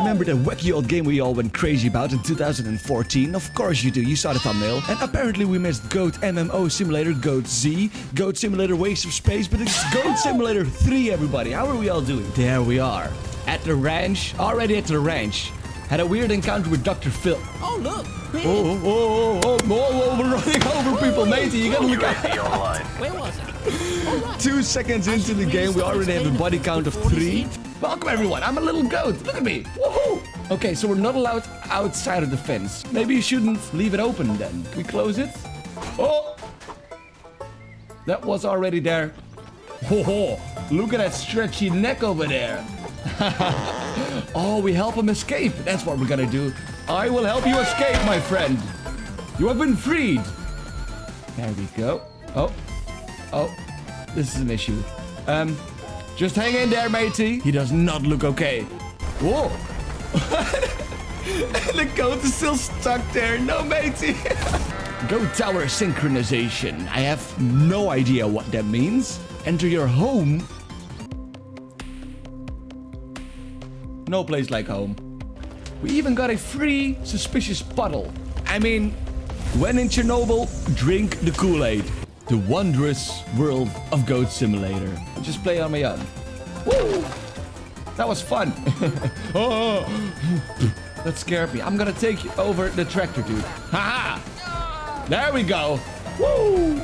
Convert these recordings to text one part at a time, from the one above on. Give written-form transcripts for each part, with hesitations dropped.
remember the wacky old game we all went crazy about in 2014? Of course you do, you saw the thumbnail. And apparently we missed Goat MMO Simulator, Goat Z, Goat Simulator Waste of Space, but it's Goat Simulator 3, everybody. How are we all doing? There we are. At the ranch, already at the ranch. Had a weird encounter with Dr. Phil. Oh, look! Really? Oh, we're running over people, matey, you gotta look out. Where was it? Right. 2 seconds into the game, we already have a body count of 3. Welcome, everyone, I'm a little goat, look at me! Woohoo! Okay, so we're not allowed outside of the fence. Maybe you shouldn't leave it open then. Can we close it? Oh! That was already there. Ho-ho! Look at that stretchy neck over there. Oh, we help him escape. That's what we're gonna do. I will help you escape, my friend. You have been freed. There we go. Oh, this is an issue. Just hang in there, matey. He does not look okay. Whoa. The goat is still stuck there. No, matey. Goat tower synchronization. I have no idea what that means. Enter your home. No place like home. We even got a free suspicious puddle. I mean, when in Chernobyl, drink the Kool-Aid. The wondrous world of Goat Simulator. I just play on my own. Woo! That was fun. Oh, that scared me. I'm gonna take over the tractor, dude. Haha! There we go. Woo!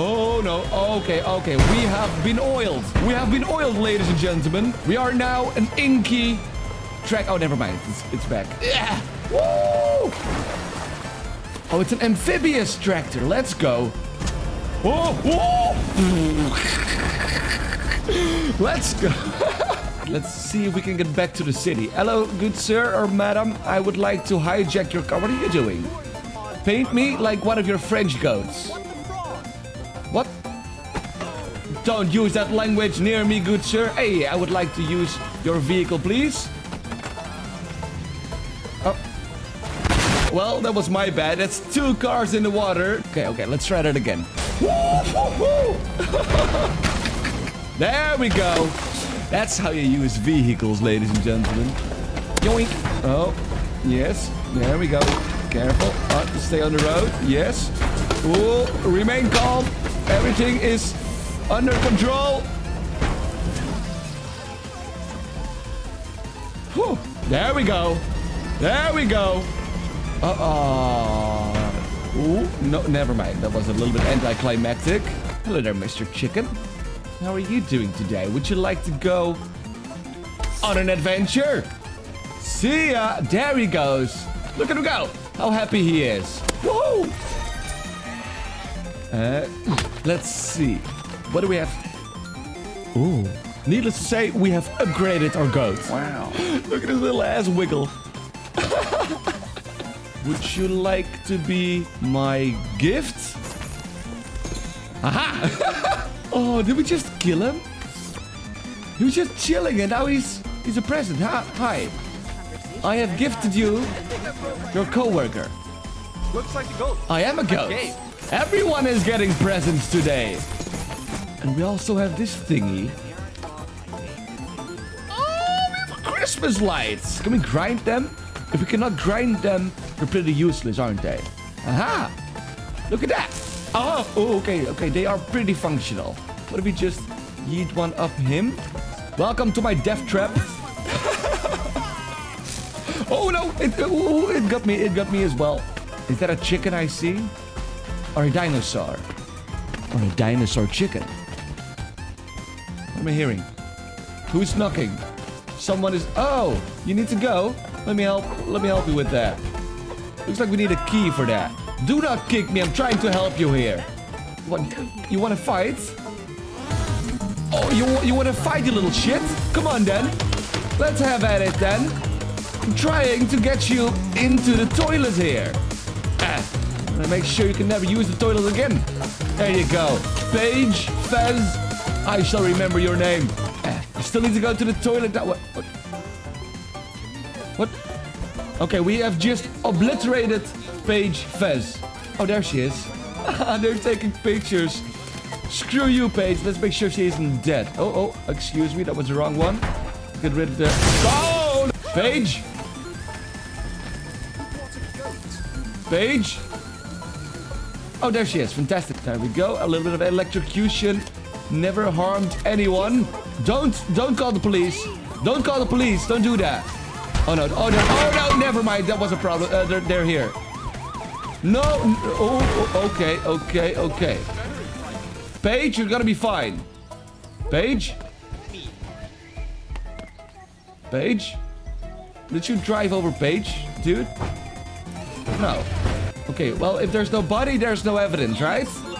Oh no, okay, we have been oiled. We have been oiled, ladies and gentlemen. We are now an inky track. Oh, never mind, it's back. Yeah. Woo! Oh, it's an amphibious tractor, let's go. Oh, oh. Let's go. Let's see if we can get back to the city. Hello, good sir or madam, I would like to hijack your car. What are you doing? Paint me like one of your French goats. What? Don't use that language near me, good sir. Hey, I would like to use your vehicle, please. Oh. Well, that was my bad. That's 2 cars in the water. Okay, let's try that again. There we go. That's how you use vehicles, ladies and gentlemen. Yoink. Oh, yes. There we go. Careful. Stay on the road. Yes. Ooh, remain calm. Everything is under control. Whew. There we go. There we go. Ooh, no, never mind. That was a little bit anticlimactic. Hello there, Mr. Chicken. How are you doing today? Would you like to go on an adventure? See ya. There he goes. Look at him go. How happy he is. Woohoo! Let's see. What do we have? Ooh. Needless to say, we have upgraded our goat. Wow. Look at his little ass wiggle. Would you like to be my gift? Aha! Oh, did we just kill him? He was just chilling and now he's a present. Hi. I have gifted you your co-worker. Looks like a goat. I am a goat. Okay. Everyone is getting presents today. And we also have this thingy. Oh, we have Christmas lights. Can we grind them? If we cannot grind them, they're pretty useless, aren't they? Aha! Look at that. Oh, okay. They are pretty functional. What if we just yeet one up him? Welcome to my death trap. Oh, no. It got me. It got me as well. Is that a chicken I see? Or a dinosaur. Or a dinosaur chicken. What am I hearing? Who's knocking? Someone is... Oh! You need to go? Let me help you with that. Looks like we need a key for that. Do not kick me. I'm trying to help you here. What? You want to fight? Oh, you want to fight, you little shit? Come on, then. Let's have at it, then. I'm trying to get you into the toilet here. And make sure you can never use the toilet again. There you go. Paige, Fez, I shall remember your name. I still need to go to the toilet. What? Okay, we have just obliterated Paige, Fez. Oh, there she is. They're taking pictures. Screw you, Paige. Let's make sure she isn't dead. Oh, excuse me. That was the wrong one. Get rid of the... Oh, Paige? Paige? Oh, there she is. Fantastic. There we go. A little bit of electrocution. Never harmed anyone. Don't call the police. Don't call the police. Don't do that. Oh, no. Oh, no. Oh, no. Never mind. That was a problem. They're here. No. Oh, okay. Okay. Okay. Paige, you're gonna be fine. Paige? Paige? Did you drive over Paige, dude? No. Okay, well, if there's no body, there's no evidence, right? So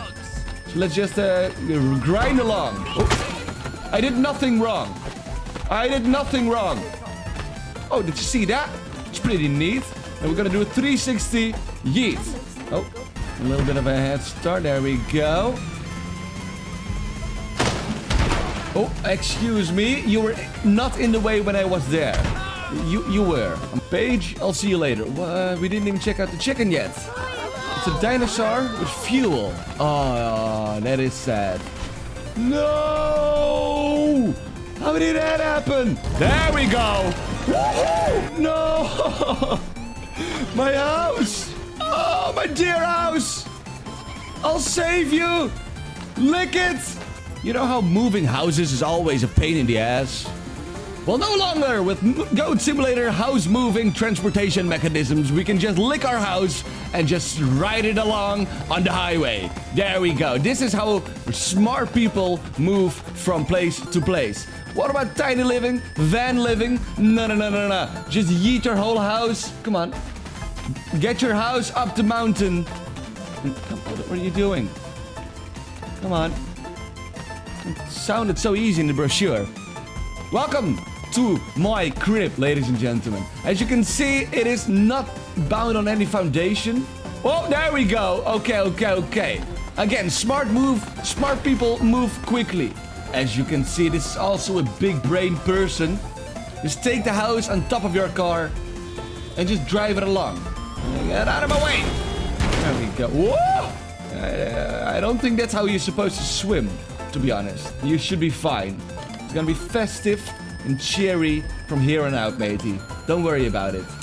let's just grind along. Oh, I did nothing wrong. I did nothing wrong. Oh, did you see that? It's pretty neat. And we're gonna do a 360 yeet. Oh, a little bit of a head start. There we go. Oh, excuse me. You were not in the way when I was there. You were. Paige, I'll see you later. We didn't even check out the chicken yet. It's a dinosaur with fuel. Oh, that is sad. No! How did that happen? There we go. Woohoo! No! My house! Oh, my dear house! I'll save you! Lick it! You know how moving houses is always a pain in the ass? Well, no longer with Goat Simulator house moving transportation mechanisms. We can just lick our house and just ride it along on the highway. There we go. This is how smart people move from place to place. What about tiny living, van living? No, no, no, no, no. Just yeet your whole house. Come on. Get your house up the mountain. What are you doing? Come on. It sounded so easy in the brochure. Welcome to my crib, ladies and gentlemen. As you can see, it is not bound on any foundation. Oh, there we go. Okay, okay, okay. Again, smart move. Smart people move quickly. As you can see, this is also a big brain person. Just take the house on top of your car and just drive it along. Get out of my way. There we go. Whoa! I don't think that's how you're supposed to swim, to be honest. You should be fine. It's gonna be festive and cheery from here on out, matey. Don't worry about it.